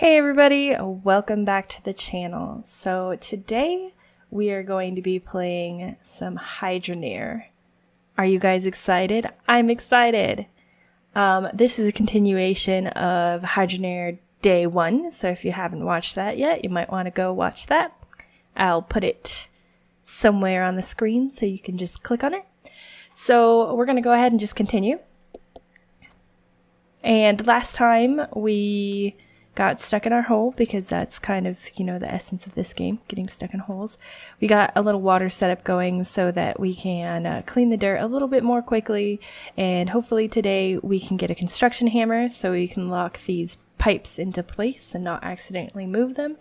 Hey everybody, welcome back to the channel. So today we are going to be playing some Hydroneer. Are you guys excited? I'm excited! This is a continuation of Hydroneer Day 1, so if you haven't watched that yet, you might want to go watch that. I'll put it somewhere on the screen so you can just click on it. So we're going to go ahead and just continue. And last time we got stuck in our hole, because that's kind of, you know, the essence of this game, getting stuck in holes. We got a little water setup going so that we can clean the dirt a little bit more quickly, and hopefully today we can get a construction hammer so we can lock these pipes into place and not accidentally move them,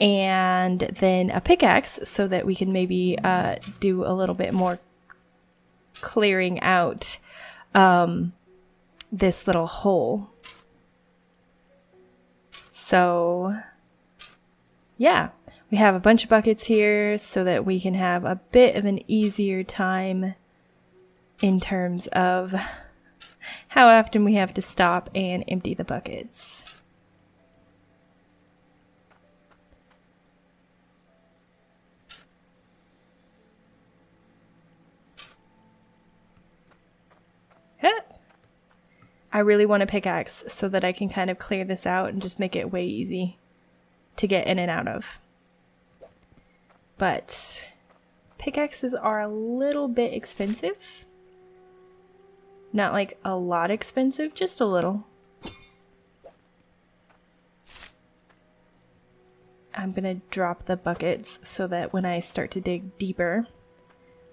and then a pickaxe so that we can maybe do a little bit more clearing out this little hole. So yeah, we have a bunch of buckets here so that we can have a bit of an easier time in terms of how often we have to stop and empty the buckets. I really want a pickaxe so that I can kind of clear this out and just make it way easy to get in and out of. But pickaxes are a little bit expensive. Not like a lot expensive, just a little. I'm gonna drop the buckets so that when I start to dig deeper,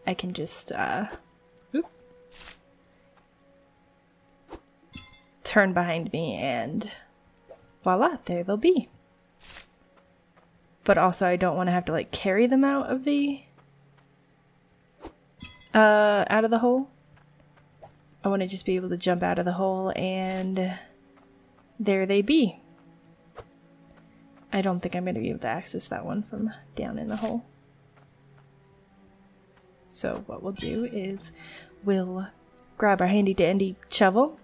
I can just turn behind me and voila, there they'll be. But also I don't want to have to like carry them out of the hole. I want to just be able to jump out of the hole and there they be. I don't think I'm going to be able to access that one from down in the hole. So what we'll do is we'll grab our handy dandy shovel,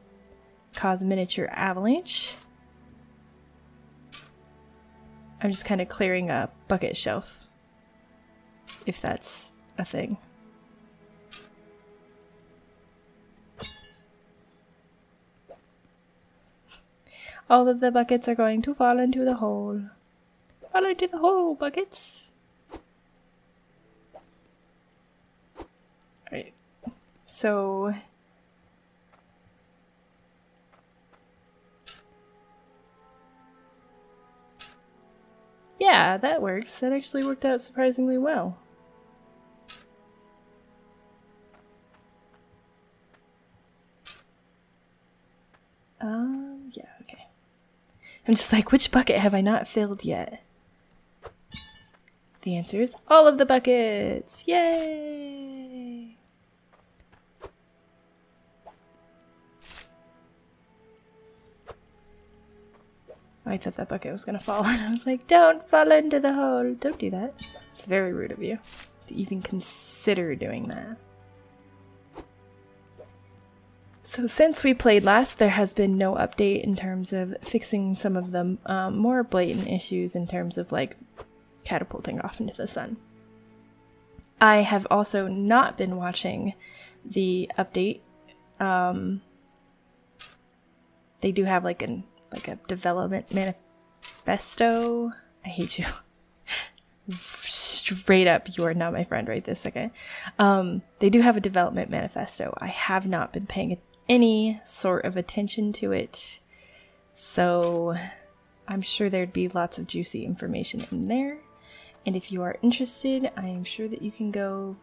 cause miniature avalanche. I'm just kind of clearing a bucket shelf, if that's a thing. All of the buckets are going to fall into the hole. Fall into the hole, buckets! Alright, so yeah, that works. That actually worked out surprisingly well. Yeah, okay. I'm just like, which bucket have I not filled yet? The answer is all of the buckets! Yay! I thought that bucket was gonna fall, and I was like, don't fall into the hole! Don't do that. It's very rude of you to even consider doing that. So since we played last, there has been no update in terms of fixing some of the more blatant issues in terms of, like, catapulting off into the sun. I have also not been watching the update. They do have, like, an like a development manifesto. I hate you. Straight up, you are not my friend right this second. They do have a development manifesto. I have not been paying any sort of attention to it, so I'm sure there'd be lots of juicy information in there. And if you are interested, I am sure that you can go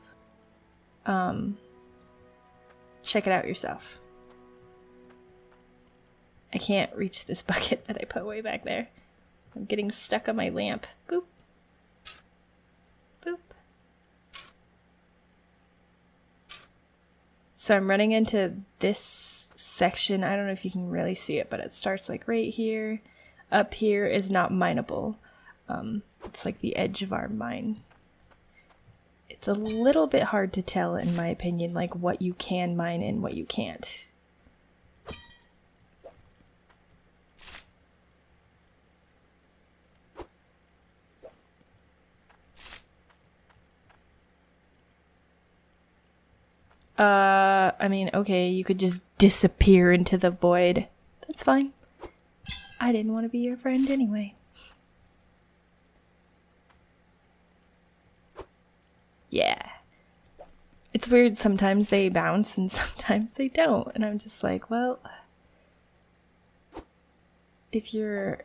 check it out yourself. I can't reach this bucket that I put way back there. I'm getting stuck on my lamp. Boop. Boop. So I'm running into this section. I don't know if you can really see it, but it starts like right here. Up here is not mineable. It's like the edge of our mine. It's a little bit hard to tell, in my opinion, like what you can mine and what you can't. I mean, okay, you could just disappear into the void. That's fine. I didn't want to be your friend anyway. Yeah. It's weird, sometimes they bounce and sometimes they don't, and I'm just like, well, if your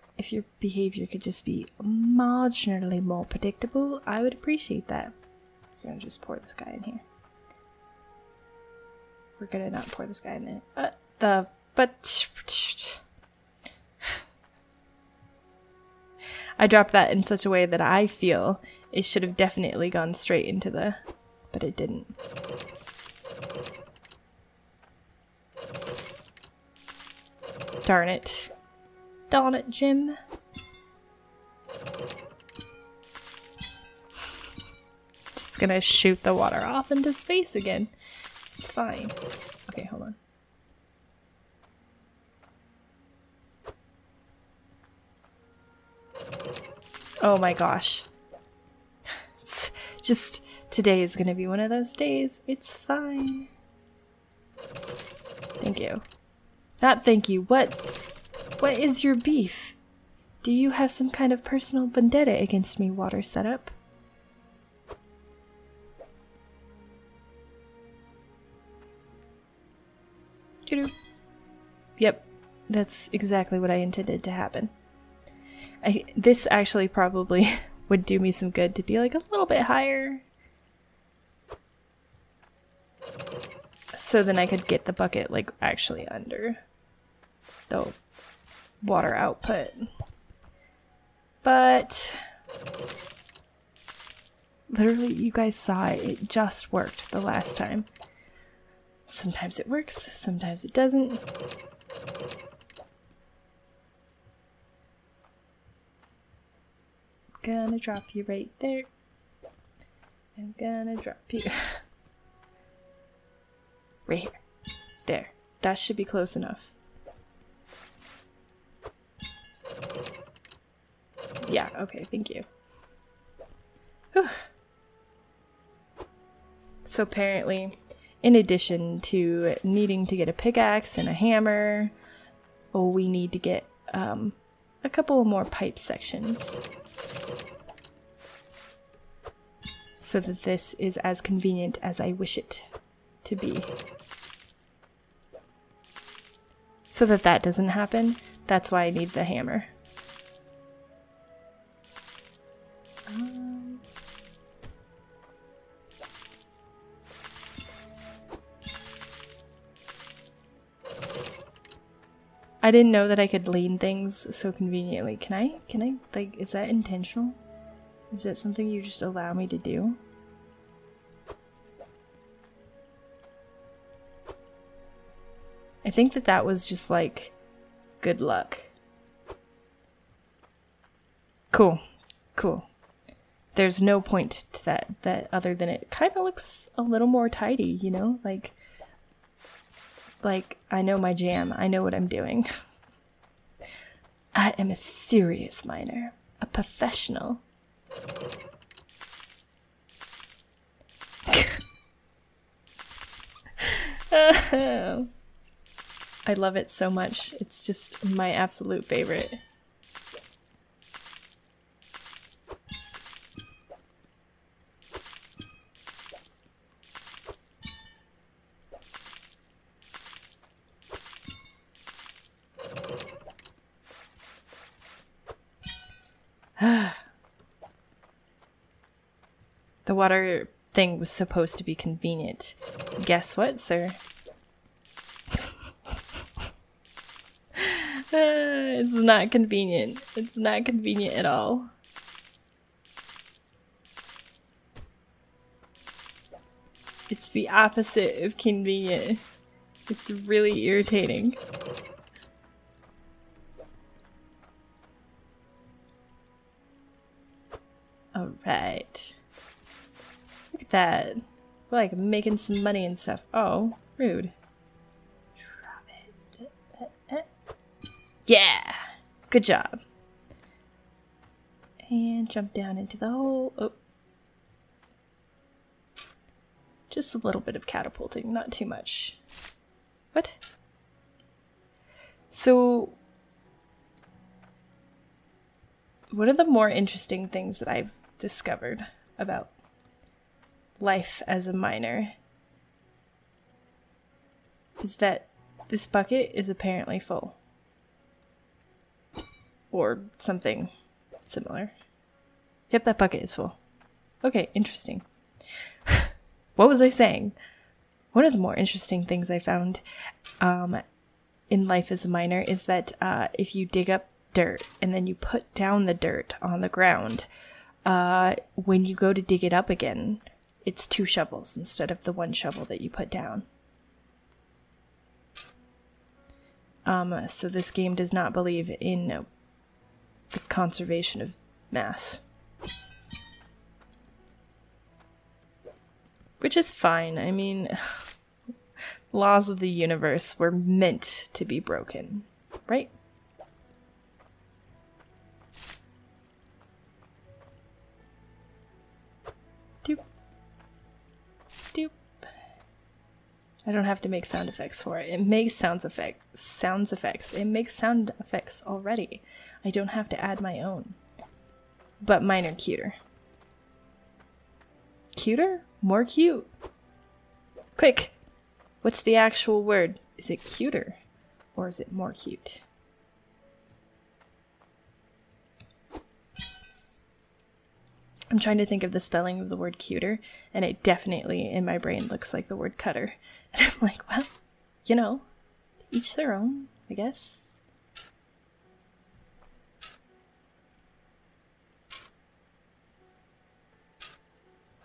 behavior could just be marginally more predictable, I would appreciate that. I'm gonna just pour this guy in here. We're gonna not pour this guy in there. I dropped that in such a way that I feel it should have definitely gone straight into the... but it didn't. Darn it. Darn it, Jim. Just gonna shoot the water off into space again. It's fine. Okay, hold on. Oh my gosh. It's just... today is gonna be one of those days. It's fine. Thank you. Not thank you. What is your beef? Do you have some kind of personal vendetta against me, water setup? Doo-doo. Yep, that's exactly what I intended to happen. This actually probably would do me some good to be like a little bit higher. So then I could get the bucket, like, actually under the water output. But literally, you guys saw it. It just worked the last time. Sometimes it works, sometimes it doesn't. Gonna drop you right there. I'm gonna drop you. Right here. There. That should be close enough. Yeah, okay, thank you. Whew. So apparently, in addition to needing to get a pickaxe and a hammer, we need to get a couple more pipe sections. So that this is as convenient as I wish it to be. So that that doesn't happen, that's why I need the hammer. I didn't know that I could lean things so conveniently. Can I, like, is that intentional? Is that something you just allow me to do? I think that that was just like, good luck. Cool, cool. There's no point to that other than it kind of looks a little more tidy, you know? Like I know my jam, I know what I'm doing. I am a serious miner, a professional. Oh. I love it so much. It's just my absolute favorite. The water thing was supposed to be convenient. Guess what, sir? It's not convenient. It's not convenient at all. It's the opposite of convenient. It's really irritating. Alright. Look at that. We're like making some money and stuff. Oh, rude. Yeah! Good job. And jump down into the hole. Oh. Just a little bit of catapulting, not too much. What? So one of the more interesting things that I've discovered about life as a miner is that this bucket is apparently full. Or something similar. Yep, that bucket is full. Okay, interesting. What was I saying? One of the more interesting things I found in life as a miner is that if you dig up dirt and then you put down the dirt on the ground, when you go to dig it up again, it's 2 shovels instead of the 1 shovel that you put down. So this game does not believe in the conservation of mass. Which is fine. I mean, laws of the universe were meant to be broken, right? Doop. Doop. I don't have to make sound effects for it. It makes sound effects. It makes sound effects already. I don't have to add my own. But mine are cuter. Cuter? More cute. Quick! What's the actual word? Is it cuter? Or is it more cute? I'm trying to think of the spelling of the word cuter, and it definitely, in my brain, looks like the word cutter. And I'm like, well, you know, each their own, I guess.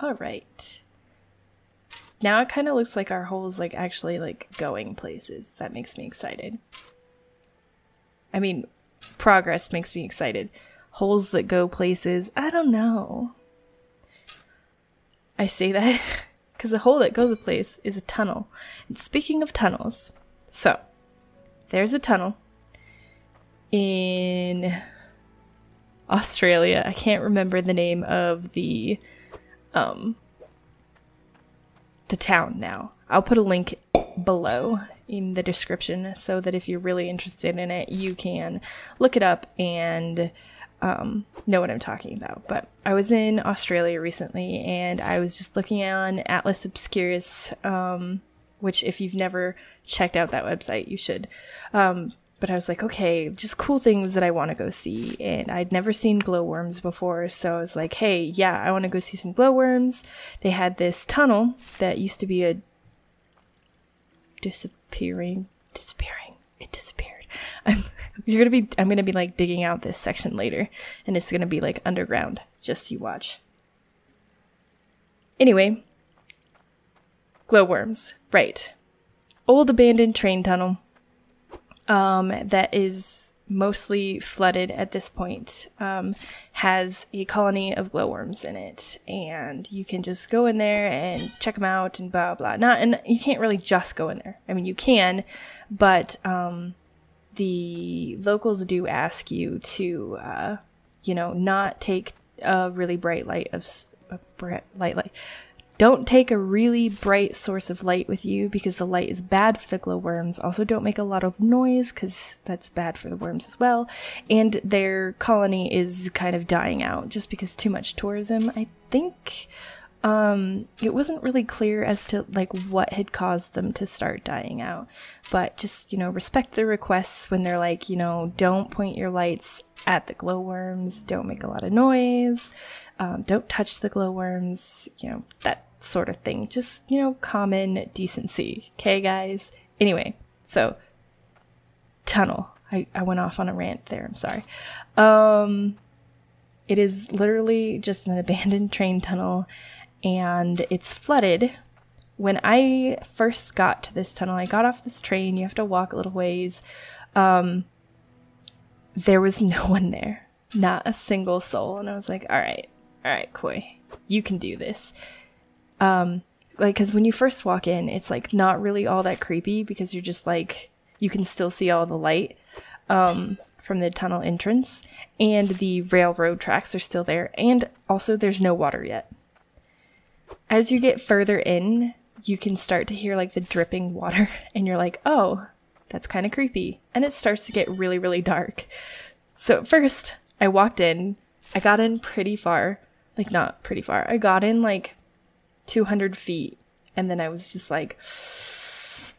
Alright. Now it kind of looks like our hole's like actually like going places. That makes me excited. I mean, progress makes me excited. Holes that go places, I don't know. I say that because a hole that goes a place is a tunnel. And speaking of tunnels, so there's a tunnel in Australia. I can't remember the name of the town now. I'll put a link below in the description so that if you're really interested in it, you can look it up and know what I'm talking about. But I was in Australia recently and I was just looking on Atlas Obscurus, which if you've never checked out that website, you should. But I was like, okay, just cool things that I want to go see. And I'd never seen glowworms before. So I was like, hey, yeah, I want to go see some glowworms. They had this tunnel that used to be a disappearing. It disappeared. I'm going to be like digging out this section later. And it's going to be like underground. Just you watch. Anyway. Glowworms. Right. Old abandoned train tunnel. That is mostly flooded at this point, has a colony of glowworms in it, and you can just go in there and check them out and blah blah. And you can't really just go in there. I mean, you can, but the locals do ask you to, you know, not take a really bright light of Don't take a really bright source of light with you because the light is bad for the glowworms. Also, don't make a lot of noise because that's bad for the worms as well. And their colony is kind of dying out just because too much tourism, I think. It wasn't really clear as to like what had caused them to start dying out. But just, you know, respect their requests when they're like, you know, don't point your lights at the glowworms. Don't make a lot of noise. Don't touch the glowworms, you know, that sort of thing. Just, you know, common decency. Okay, guys? Anyway, so, tunnel. I went off on a rant there, I'm sorry. It is literally just an abandoned train tunnel, and it's flooded. When I first got to this tunnel, I got off this train, you have to walk a little ways. There was no one there. Not a single soul. And I was like, all right, Koi, you can do this. Like, because when you first walk in, it's like not really all that creepy because you're just like, you can still see all the light from the tunnel entrance, and the railroad tracks are still there, and also there's no water yet. As you get further in, you can start to hear like the dripping water and you're like, oh, that's kind of creepy. And it starts to get really, really dark. So at first I walked in, I got in pretty far, like not pretty far. I got in like 200 feet and then I was just like,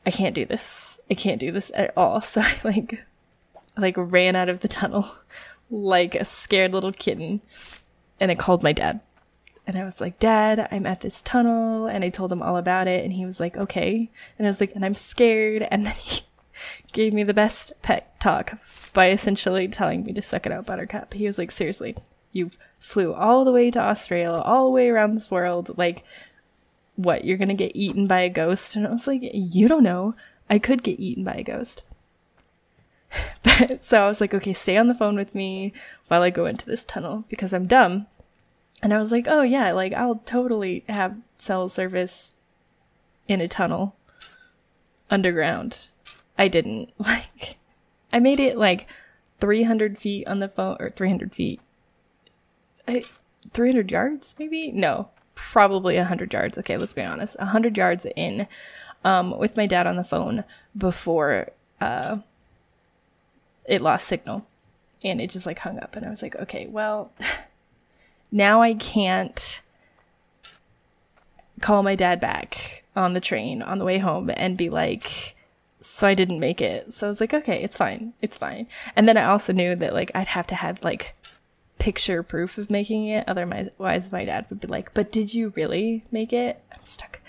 I can't do this. I can't do this at all. So I like ran out of the tunnel like a scared little kitten. And I called my dad and I was like, Dad, I'm at this tunnel. And I told him all about it. And he was like, okay. And I was like, and I'm scared. And then he gave me the best pet talk by essentially telling me to suck it out, Buttercup. He was like, seriously, you flew all the way to Australia, all the way around this world. Like, what, you're going to get eaten by a ghost? And I was like, you don't know. I could get eaten by a ghost. But so I was like, okay, stay on the phone with me while I go into this tunnel because I'm dumb. And I was like, oh yeah, like I'll totally have cell service in a tunnel underground. I didn't. Like, I made it like 300 feet on the phone, or 300 feet, 300 yards maybe? No, probably 100 yards. Okay, let's be honest. 100 yards in with my dad on the phone before it lost signal and it just like hung up. And I was like, okay, well, now I can't call my dad back on the train on the way home and be like, so I didn't make it. So I was like, okay, it's fine. It's fine. And then I also knew that like I'd have to have like picture proof of making it. Otherwise my dad would be like, but did you really make it? I'm stuck.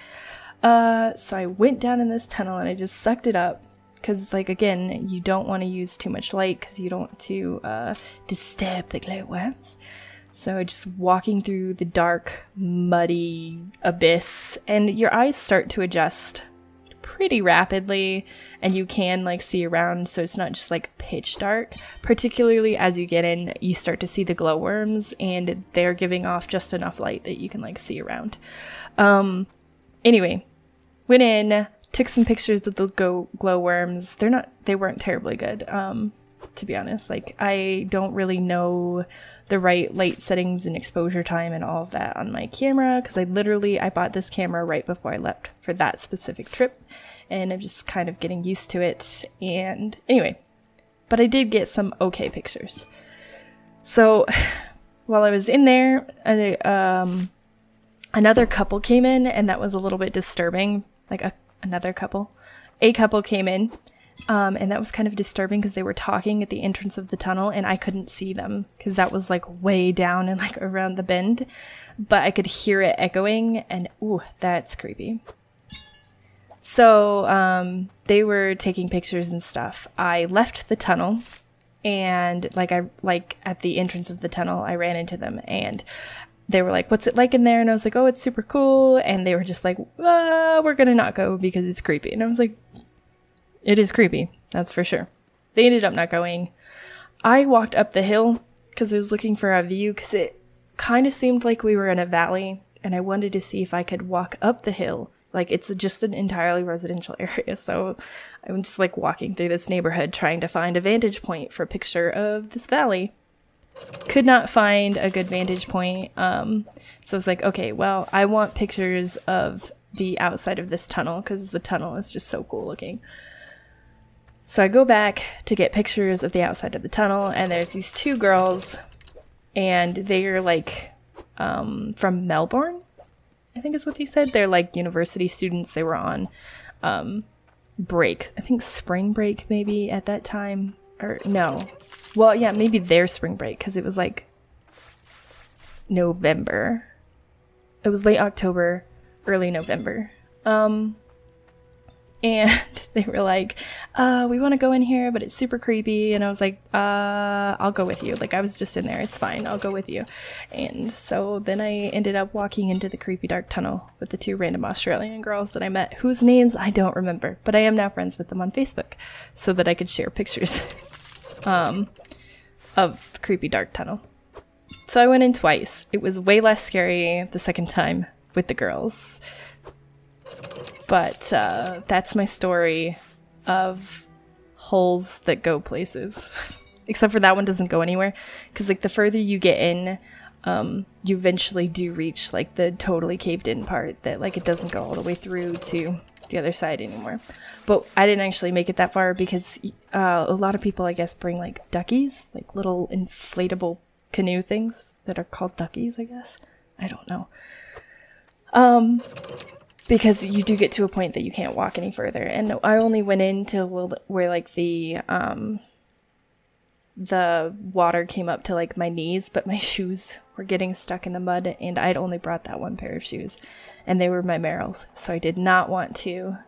So I went down in this tunnel and I just sucked it up. Because, like, again, you don't want to use too much light because you don't want to disturb the glowworms. So just walking through the dark, muddy abyss, and your eyes start to adjust pretty rapidly, and you can, like, see around, so it's not just, like, pitch dark. Particularly as you get in, you start to see the glowworms, and they're giving off just enough light that you can, like, see around. Anyway, went in. Took some pictures of the glowworms. They weren't terribly good, to be honest. Like, I don't really know the right light settings and exposure time and all of that on my camera, because I bought this camera right before I left for that specific trip, and I'm just kind of getting used to it. And anyway, but I did get some okay pictures. So while I was in there, another couple came in, and that was a little bit disturbing. Like, a couple came in, and that was kind of disturbing because they were talking at the entrance of the tunnel and I couldn't see them because that was like way down and like around the bend, but I could hear it echoing, and ooh, that's creepy. So they were taking pictures and stuff. I left the tunnel, and like at the entrance of the tunnel I ran into them, and they were like, what's it like in there? And I was like, oh, it's super cool. And they were just like, we're going to not go because it's creepy. And I was like, it is creepy. That's for sure. They ended up not going. I walked up the hill because I was looking for a view, because it kind of seemed like we were in a valley. And I wanted to see if I could walk up the hill. Like, it's just an entirely residential area. So I'm just like walking through this neighborhood trying to find a vantage point for a picture of this valley. Could not find a good vantage point, so I was like, okay, well, I want pictures of the outside of this tunnel because the tunnel is just so cool looking. So I go back to get pictures of the outside of the tunnel, and there's these two girls, and they're like from Melbourne, I think is what they said. They're like university students. They were on break, I think spring break maybe at that time. Or no, well, yeah, maybe their spring break, because it was like November. It was late October, early November. And they were like, we want to go in here, but it's super creepy. And I was like, I'll go with you. Like, I was just in there. It's fine. I'll go with you. And so then I ended up walking into the creepy dark tunnel with the two random Australian girls that I met, whose names I don't remember, but I am now friends with them on Facebook so that I could share pictures of the creepy dark tunnel. So I went in twice. It was way less scary the second time with the girls. But that's my story of holes that go places. Except for that one doesn't go anywhere, because like the further you get in, you eventually do reach like the totally caved in part that like it doesn't go all the way through to the other side anymore. But I didn't actually make it that far because a lot of people I guess bring like duckies, like little inflatable canoe things that are called duckies, I guess. I don't know. Because you do get to a point that you can't walk any further, and I only went in till where like the water came up to like my knees, but my shoes were getting stuck in the mud, and I'd only brought that one pair of shoes, and they were my Merrells, so I did not want to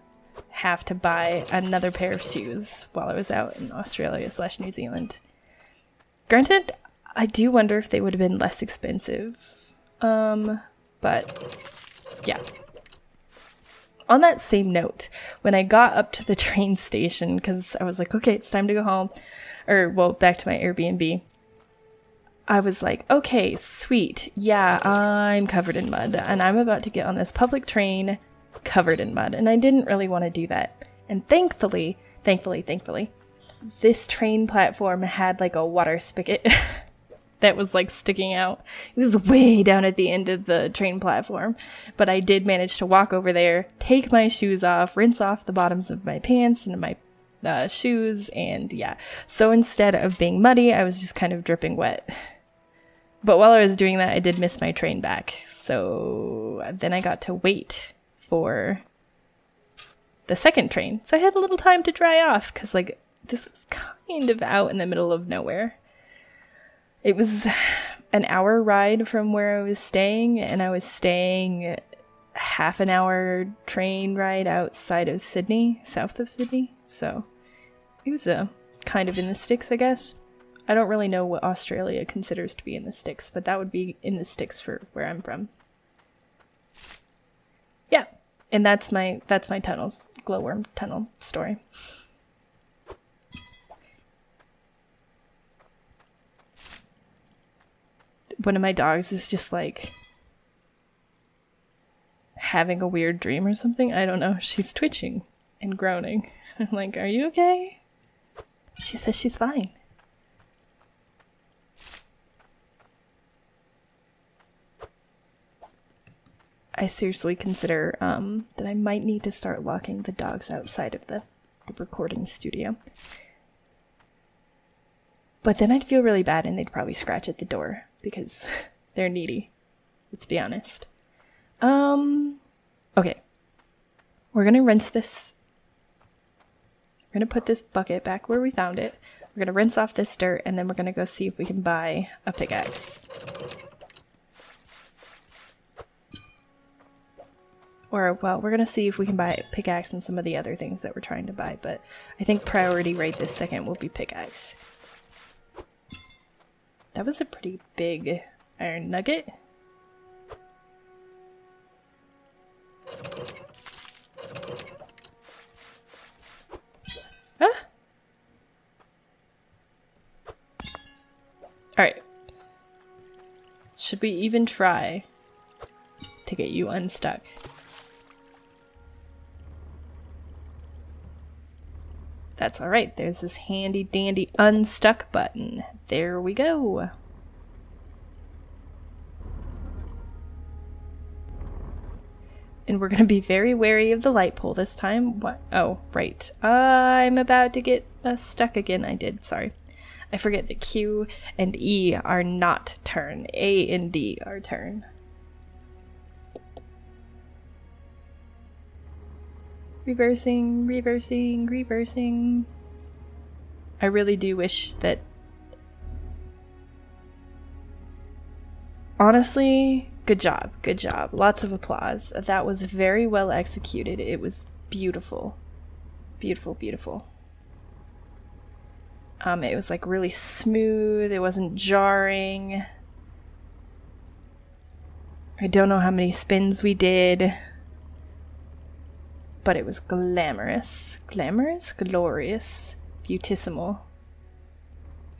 have to buy another pair of shoes while I was out in Australia/New Zealand. Granted, I do wonder if they would have been less expensive, but yeah. On that same note, when I got up to the train station, because I was like, okay, it's time to go home, or, well, back to my Airbnb, I was like, okay, sweet, yeah, I'm covered in mud, and I'm about to get on this public train covered in mud, and I didn't really want to do that. And thankfully, this train platform had, like, a water spigot that was, like, sticking out. It was way down at the end of the train platform, but I did manage to walk over there, take my shoes off, rinse off the bottoms of my pants and my shoes, and yeah, so instead of being muddy, I was just kind of dripping wet. But while I was doing that, I did miss my train back, so then I got to wait for the second train, so I had a little time to dry off, because like this was kind of out in the middle of nowhere. It was an hour ride from where I was staying, and I was staying half an hour train ride outside of Sydney, south of Sydney, so it was a kind of in the sticks, I guess. I don't really know what Australia considers to be in the sticks, but that would be in the sticks for where I'm from. Yeah, and that's my tunnels, glowworm tunnel story. One of my dogs is just like having a weird dream or something. I don't know. She's twitching and groaning. I'm like, are you okay? She says she's fine. I seriously consider that I might need to start locking the dogs outside of the recording studio. But then I'd feel really bad and they'd probably scratch at the door because they're needy. Let's be honest. Okay. We're gonna rinse this. We're gonna put this bucket back where we found it. We're gonna rinse off this dirt, and then we're gonna go see if we can buy a pickaxe. Or, well, we're gonna see if we can buy a pickaxe and some of the other things that we're trying to buy, but I think priority right this second will be pickaxe. That was a pretty big iron nugget. Ah. Alright. Should we even try to get you unstuck? That's alright, there's this handy dandy unstuck button. There we go. And we're gonna be very wary of the light pole this time. What? Oh, right. I'm about to get stuck again. I did, sorry. I forget that Q and E are not turn. A and D are turn. Reversing, reversing, reversing. I really do wish that... Honestly... Good job, good job. Lots of applause. That was very well executed. It was beautiful. Beautiful, beautiful. It was like really smooth. It wasn't jarring. I don't know how many spins we did, but it was glamorous. Glamorous? Glorious. Beautissimo.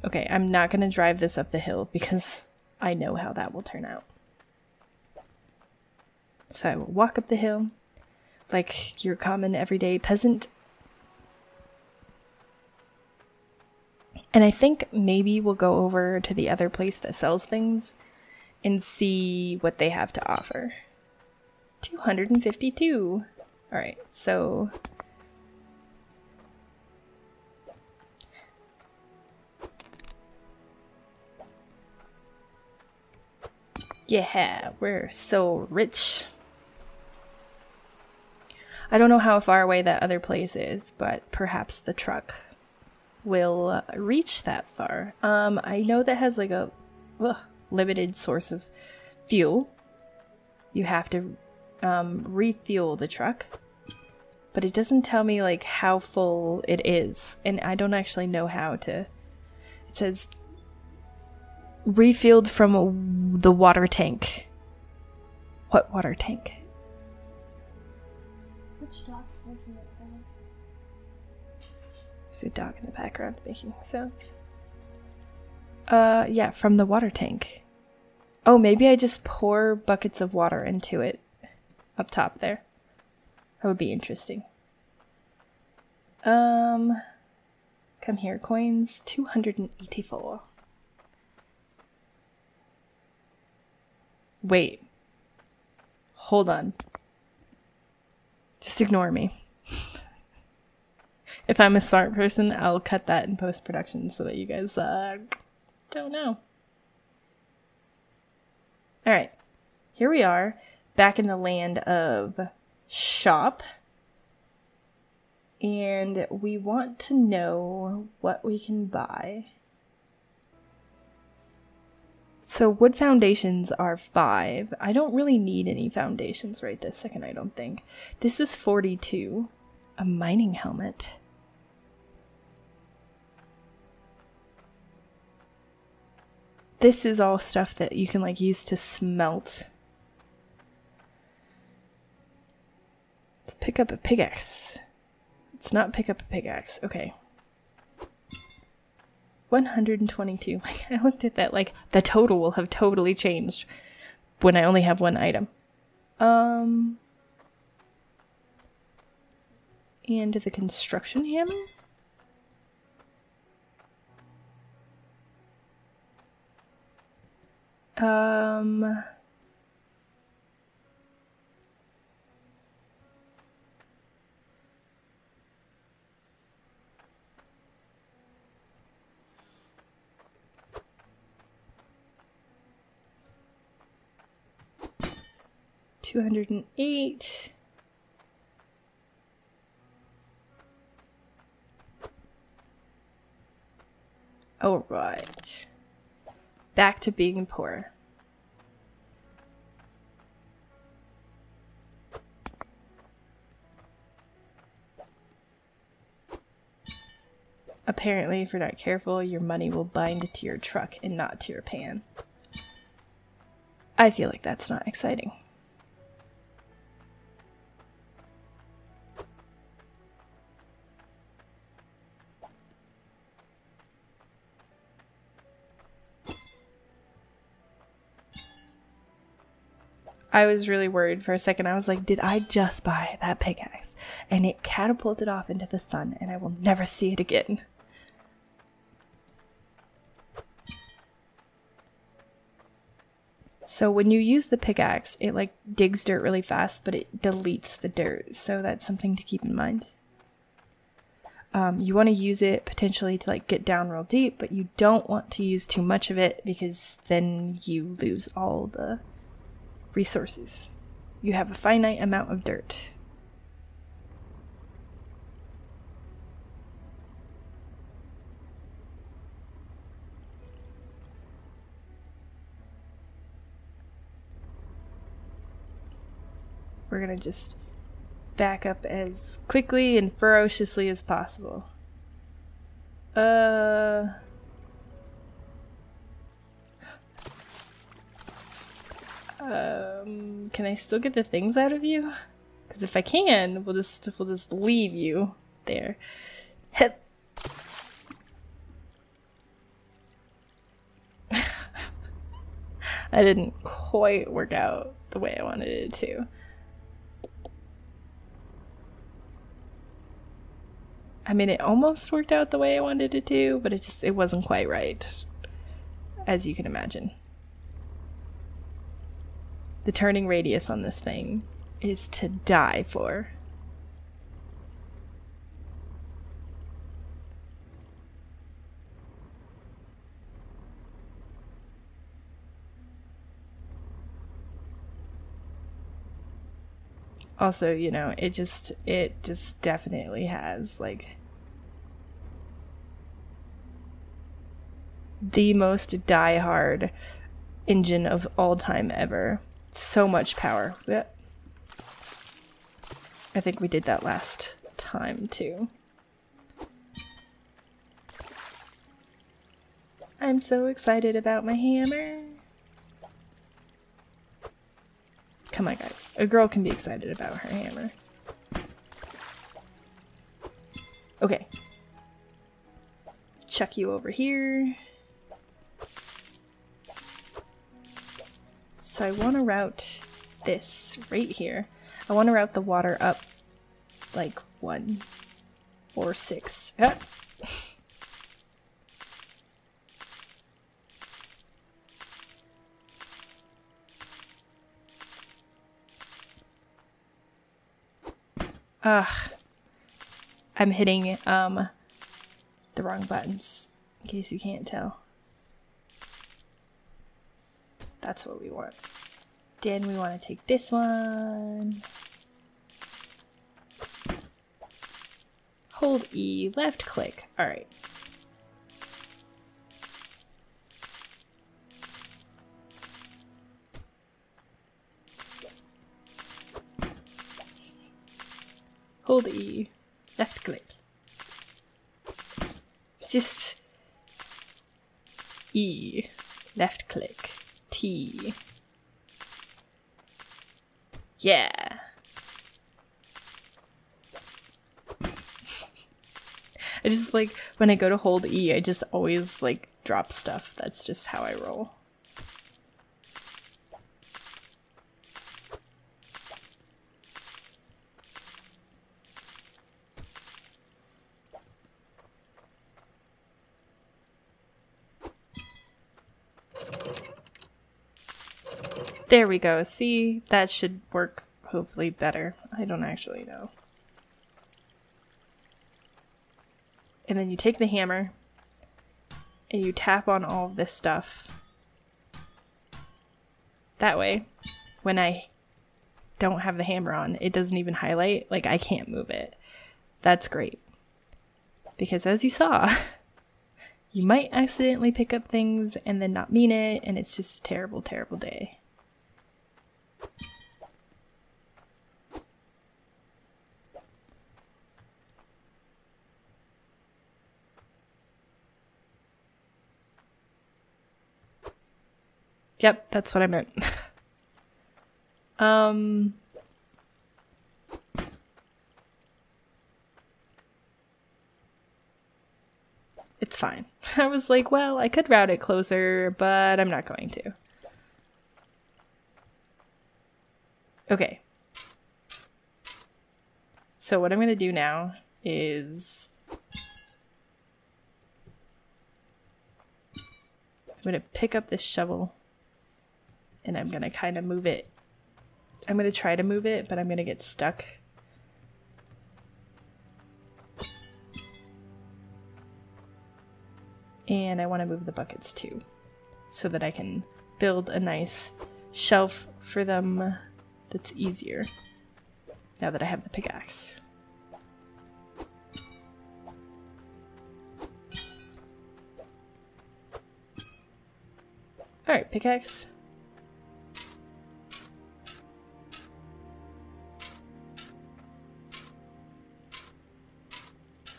Okay, I'm not gonna drive this up the hill because I know how that will turn out. So I will walk up the hill like your common everyday peasant. And I think maybe we'll go over to the other place that sells things and see what they have to offer. 252. All right, so yeah, we're so rich. I don't know how far away that other place is, but perhaps the truck will reach that far. I know that has like a limited source of fuel. You have to refuel the truck, but it doesn't tell me like how full it is, and I don't actually know how to. It says refueled from the water tank. What water tank? Which dog is making that sound? There's a dog in the background making sounds. Yeah, from the water tank. Oh, maybe I just pour buckets of water into it up top there. That would be interesting. Come here, coins. 284. Wait. Hold on. Just ignore me. If I'm a smart person, I'll cut that in post-production so that you guys don't know. Alright. Here we are. Back in the land of shop. And we want to know what we can buy. So wood foundations are 5. I don't really need any foundations right this second, I don't think. This is 42. A mining helmet. This is all stuff that you can like use to smelt. Let's pick up a pickaxe. Let's not pick up a pickaxe. Okay. 122. Like, I looked at that, like, the total will have totally changed when I only have one item. And the construction hammer? $208. All right. Back to being poor. Apparently, if you're not careful, your money will bind to your truck and not to your pan. I feel like that's not exciting. I was really worried for a second. I was like, did I just buy that pickaxe? And it catapulted off into the sun, and I will never see it again. So when you use the pickaxe, it like digs dirt really fast, but it deletes the dirt. So that's something to keep in mind. You want to use it potentially to like get down real deep, but you don't want to use too much of it because then you lose all the resources. You have a finite amount of dirt. We're gonna just back up as quickly and ferociously as possible. Can I still get the things out of you? Because if I can, we'll just leave you there. Hip. I didn't quite work out the way I wanted it to. I mean, it almost worked out the way I wanted it to, but it wasn't quite right, as you can imagine. The turning radius on this thing is to die for. Also, you know, it just definitely has, like, the most die-hard engine of all time ever. So much power. Yeah. I think we did that last time, too. I'm so excited about my hammer. Come on, guys. A girl can be excited about her hammer. Okay. Chuck you over here. So I want to route this right here. I want to route the water up like 1 or 6. Ah. Ugh. I'm hitting the wrong buttons, in case you can't tell. That's what we want. Then we want to take this one. Hold E, left click. All right. Hold E, left click. Just E, left click. T. Yeah. I just like when I go to hold E, I just always like drop stuff. That's just how I roll. There we go. See, that should work hopefully better. I don't actually know. And then you take the hammer and you tap on all this stuff. That way, when I don't have the hammer on, it doesn't even highlight. Like, I can't move it. That's great. Because as you saw, you might accidentally pick up things and then not mean it, and it's just a terrible, terrible day. Yep, that's what I meant. It's fine. I was like, well, I could route it closer, but I'm not going to. Okay, so what I'm going to do now is I'm going to pick up this shovel and I'm going to kind of move it. I'm going to try to move it, but I'm going to get stuck. And I want to move the buckets too, so that I can build a nice shelf for them. It's easier now that I have the pickaxe. All right, pickaxe.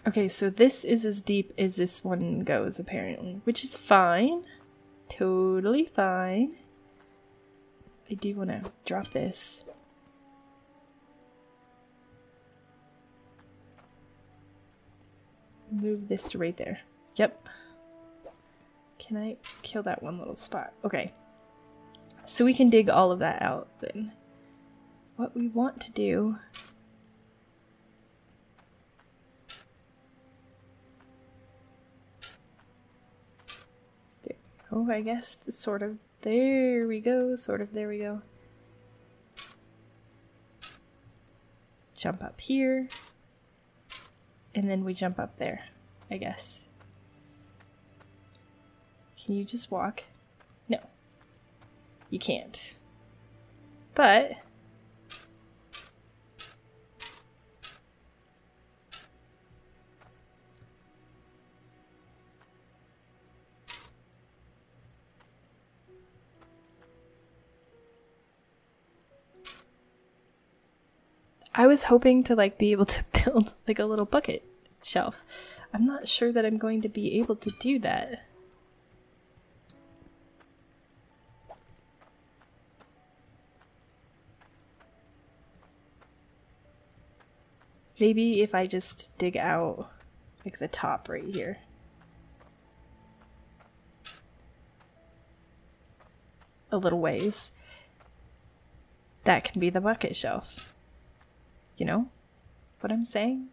Okay, so this is as deep as this one goes, apparently, which is fine. Totally fine. I do want to drop this. Move this to right there. Yep. Can I kill that one little spot? Okay. So we can dig all of that out then. What we want to do... There. Oh, I guess, sort of. There we go, sort of, there we go. jump up here, and then we jump up there, I guess. Can you just walk? No, you can't. But I was hoping to like be able to build like a little bucket shelf. I'm not sure that I'm going to be able to do that. Maybe if I just dig out like the top right here. A little ways. That can be the bucket shelf. You know what I'm saying?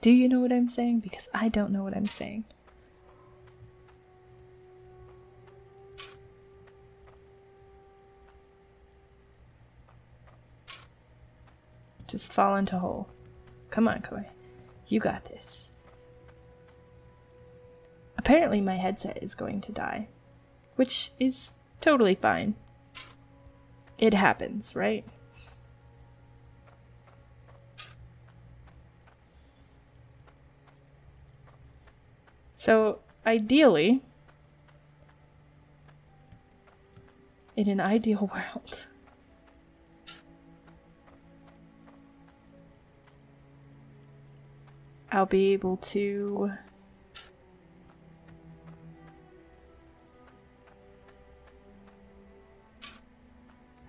Do you know what I'm saying? Because I don't know what I'm saying. Just fall into hole. Come on, Koi. You got this. Apparently my headset is going to die, which is totally fine. It happens, right? So ideally, in an ideal world, I'll be able to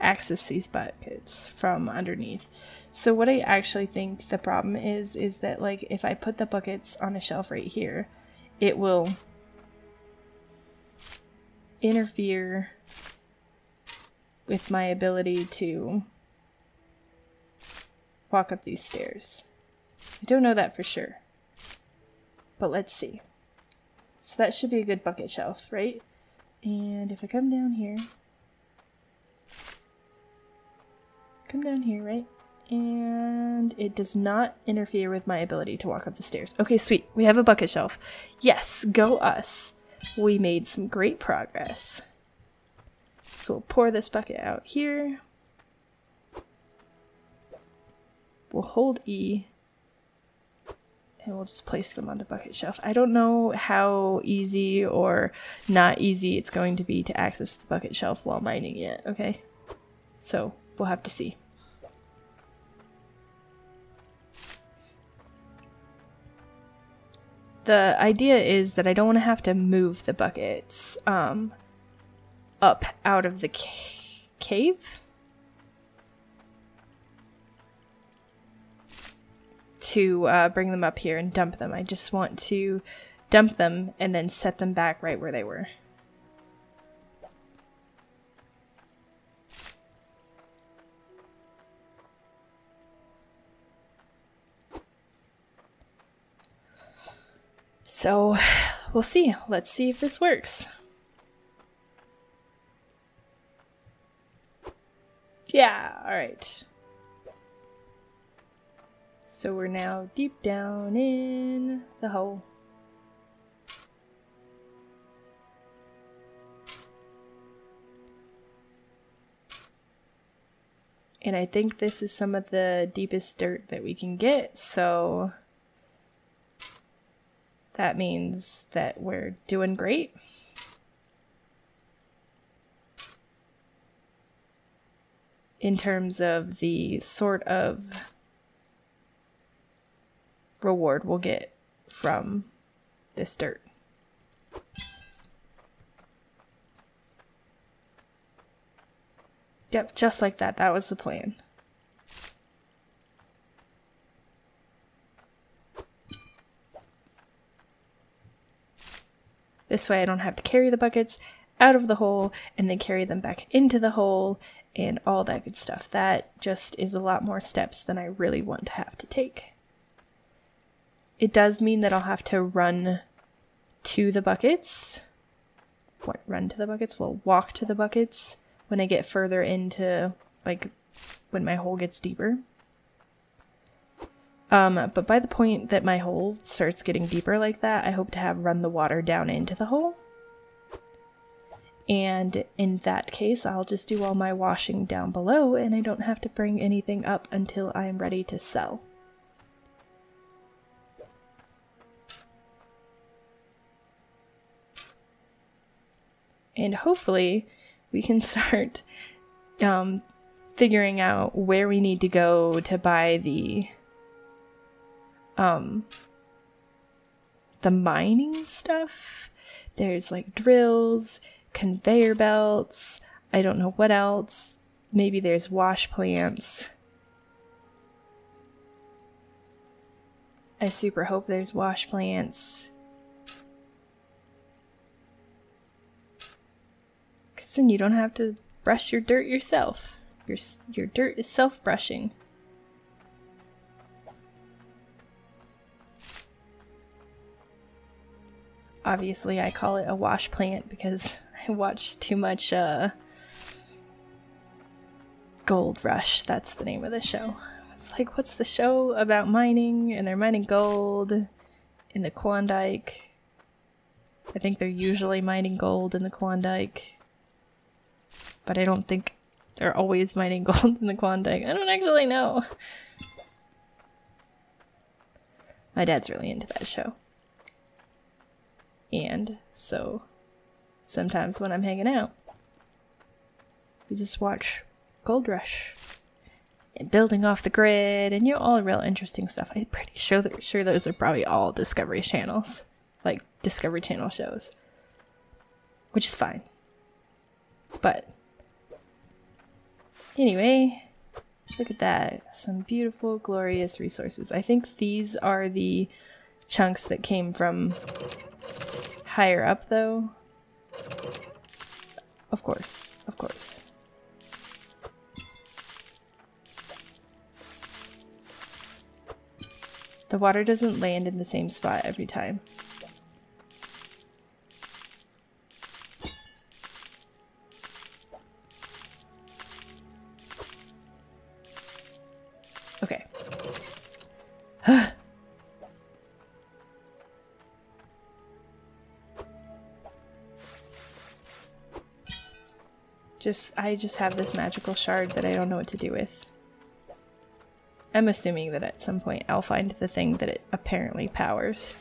access these buckets from underneath. So what I actually think the problem is that like if I put the buckets on a shelf right here, it will interfere with my ability to walk up these stairs. I don't know that for sure, but let's see. So that should be a good bucket shelf, right? And if I come down here, right? And it does not interfere with my ability to walk up the stairs. Okay, sweet. We have a bucket shelf. Yes, go us. We made some great progress. So we'll pour this bucket out here. We'll hold E. And we'll just place them on the bucket shelf. I don't know how easy or not easy it's going to be to access the bucket shelf while mining yet, okay? So we'll have to see. The idea is that I don't want to have to move the buckets up out of the cave to bring them up here and dump them. I just want to dump them and then set them back right where they were. So we'll see. Let's see if this works. Yeah, all right. So we're now deep down in the hole. And I think this is some of the deepest dirt that we can get, so that means that we're doing great. In terms of the sort of reward we'll get from this dirt. Yep, just like that. That was the plan. This way I don't have to carry the buckets out of the hole and then carry them back into the hole and all that good stuff. That just is a lot more steps than I really want to have to take. It does mean that I'll have to run to the buckets. What, run to the buckets? Well, walk to the buckets when I get further into, like, when my hole gets deeper. But by the point that my hole starts getting deeper like that, I hope to have run the water down into the hole. And in that case, I'll just do all my washing down below and I don't have to bring anything up until I'm ready to sell. And hopefully we can start figuring out where we need to go to buy the mining stuff. There's like drills, conveyor belts, I don't know what else. Maybe there's wash plants. I super hope there's wash plants. Because then you don't have to brush your dirt yourself. Your dirt is self-brushing. Obviously, I call it a wash plant because I watched too much Gold Rush. That's the name of the show. I was like, what's the show about mining? And they're mining gold in the Klondike. I think they're usually mining gold in the Klondike. But I don't think they're always mining gold in the Klondike. I don't actually know. My dad's really into that show. And so sometimes when I'm hanging out, we just watch Gold Rush and building off the grid and, you know, all real interesting stuff. I'm pretty sure those are probably all Discovery Channels, like Discovery Channel shows, which is fine. But anyway, look at that. Some beautiful, glorious resources. I think these are the chunks that came from higher up, though. Of course, of course. The water doesn't land in the same spot every time. Okay. I just have this magical shard that I don't know what to do with. I'm assuming that at some point I'll find the thing that it apparently powers.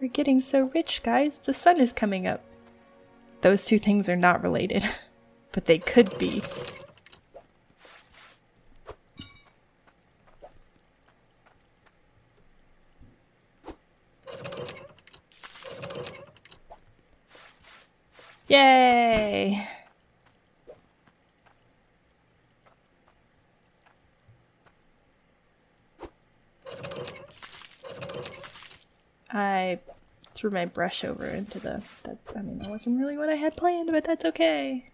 We're getting so rich, guys. The sun is coming up. Those two things are not related, but they could be. Yay! I threw my brush over into the... I mean, that wasn't really what I had planned, but that's okay.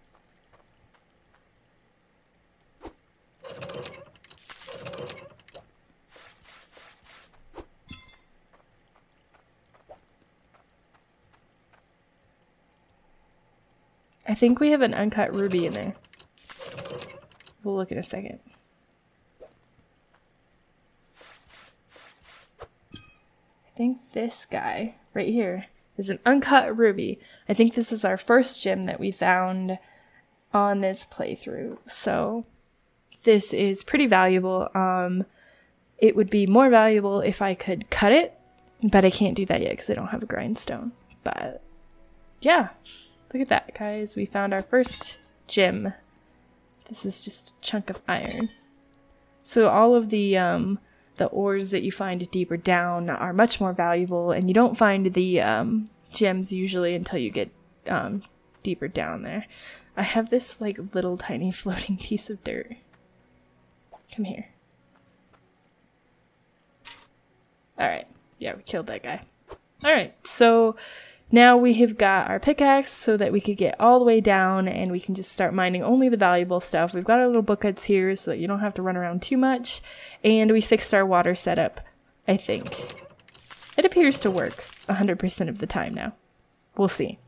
I think we have an uncut ruby in there. We'll look in a second. I think this guy right here is an uncut ruby. I think this is our first gem that we found on this playthrough. So this is pretty valuable. It would be more valuable if I could cut it, but I can't do that yet because I don't have a grindstone. But yeah. Look at that, guys. We found our first gem. This is just a chunk of iron. So all of the ores that you find deeper down are much more valuable, and you don't find the gems usually until you get deeper down there. I have this like little tiny floating piece of dirt. Come here. Alright. Yeah, we killed that guy. Alright, so... now we have got our pickaxe so that we could get all the way down and we can just start mining only the valuable stuff. We've got our little bookheads here so that you don't have to run around too much. And we fixed our water setup, I think. It appears to work 100% of the time now. We'll see.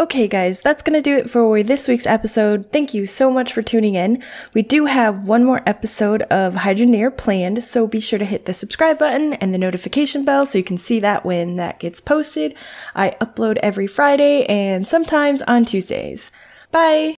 Okay guys, that's going to do it for this week's episode. Thank you so much for tuning in. We do have one more episode of Hydroneer planned, so be sure to hit the subscribe button and the notification bell so you can see that when that gets posted. I upload every Friday and sometimes on Tuesdays. Bye!